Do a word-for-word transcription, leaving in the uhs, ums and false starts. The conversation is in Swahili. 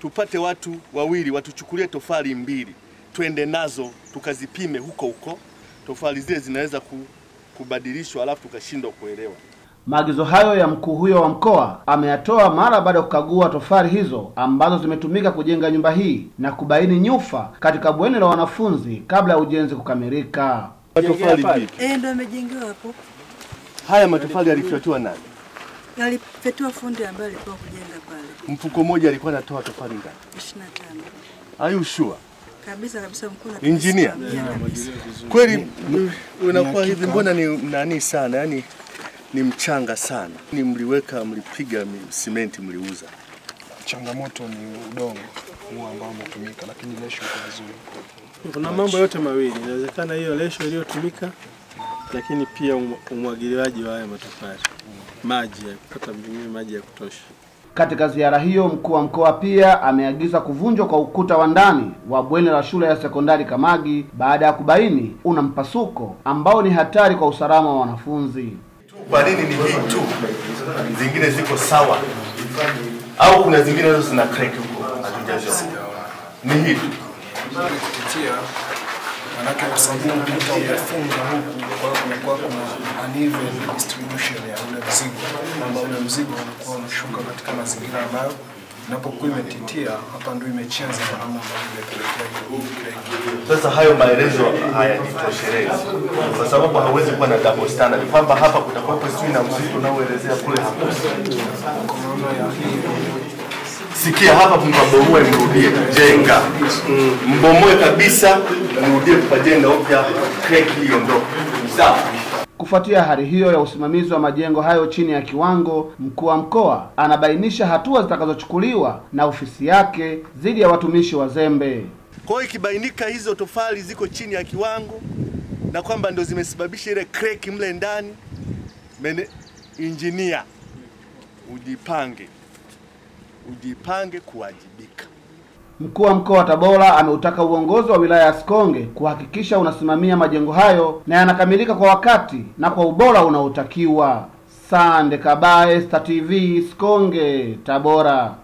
tupate watu wawili watuchukulie tofali mbili, twende nazo tukazipime huko huko. Tofali zile zinaweza kubadilishwa alafu tukashindwa kuelewa. Maagizo hayo ya mkuu huyo wa mkoa ameyatoa mara baada ya kukagua tofali hizo ambazo zimetumika kujenga nyumba hii na kubaini nyufa katika bweni la wanafunzi kabla ya ujenzi kukamilika. Matofali vipi? Eh, ndio amejengewa hapo. Haya matofali yalifyatiwa nani? Yalifyatiwa fundi ambaye alikuwa kujenga pale. Mfuko mmoja alikuwa anatoa tofali ngapi? ishirini na tano. Are you sure? Kabisa kabisa mkuu na engineer. Kweli unakuwa hivi, mbona ni nani sana? Yaani ni mchanga sana. Ni mliweka, mlipiga simenti, mliuza. Changamoto ni udongo huo ambao umetumika, lakini lesho kwa vizuri. Kuna mambo yote mawili. Inawezekana hiyo lesho iliyotumika, lakini pia umwagiliaji wa haya matofali. Maji yakupata mjumbe maji ya kutosha. Katika ziara hiyo mkuu wa mkoa pia ameagiza kuvunjwa kwa ukuta wa ndani wa bweni la shule ya sekondari Kamagi baada ya kubaini una mpasuko ambao ni hatari kwa usalama wa wanafunzi. Kwa nini ni hii tu? Zingine ziko sawa. Au kuna zingine nazo zina crack huko hatujajua. Ni hii tu. Kutia manake kwa sababu mtu umefunga huku kwa kwa kuna uneven distribution ya ule mzigo ambao ule mzigo unakuwa unashuka katika mazingira ambayo inapokuwa imetitia hapa ndio imechanza kwa namna ambavyo ile. Sasa hayo maelezo hayajitoshelezi kwa sababu hawezi kuwa na double standard kwamba hapa kutakuwa kwesi na mzito unaoelezea kule. Sikia hapa mkabomoe mrudie jenga. Mbomoe kabisa mrudie kupajenga upya crack hiyo ndo. Sawa. Kufuatia hali hiyo ya usimamizi wa majengo hayo chini ya kiwango, mkuu wa mkoa anabainisha hatua zitakazochukuliwa na ofisi yake dhidi ya watumishi wazembe. Kwa hiyo ikibainika hizo tofali ziko chini ya kiwango na kwamba ndio zimesababisha ile crack mle ndani, engineer ujipange. Ujipange kuwajibika. Mkuu wa mkoa wa Tabora ameutaka uongozi wa wilaya ya Sikonge kuhakikisha unasimamia majengo hayo na yanakamilika kwa wakati na kwa ubora unaotakiwa. Sande Kabaye, Star T V, Sikonge, Tabora.